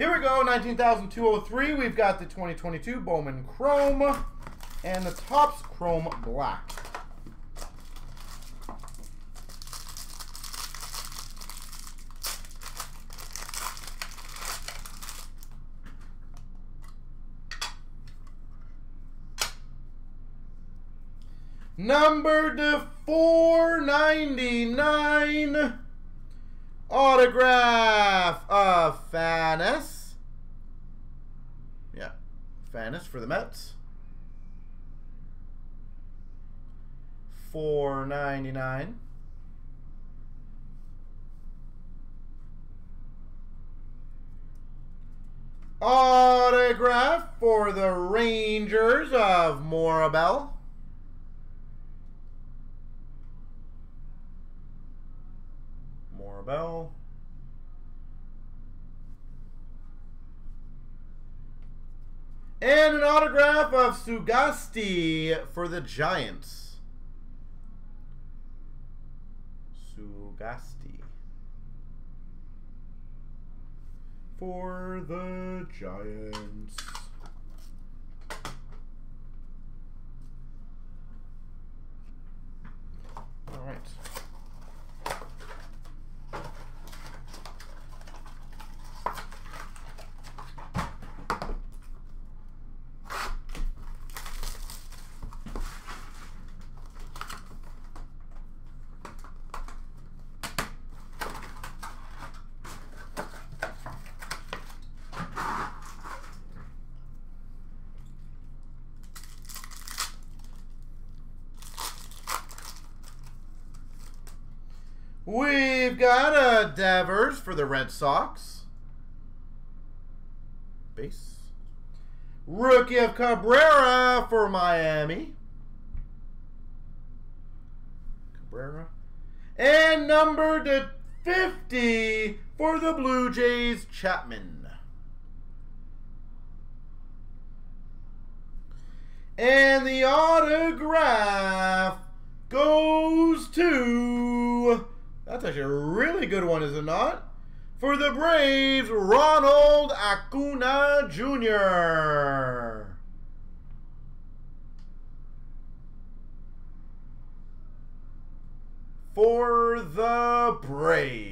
Here we go, 19,203. We've got the 2022 Bowman Chrome and the Topps Chrome Black. Number to 499, autograph of Fannis. Yeah, Fannis for the Mets. 499. Autograph for the Rangers of Morabel. Bell. And an autograph of Sugasti for the Giants. Sugasti for the Giants. All right. We've got a Devers for the Red Sox. Base. Rookie of Cabrera for Miami. Cabrera. And number to 50 for the Blue Jays, Chapman. And the autograph goes to... That's actually a really good one, is it not? For the Braves, Ronald Acuña Jr. For the Braves.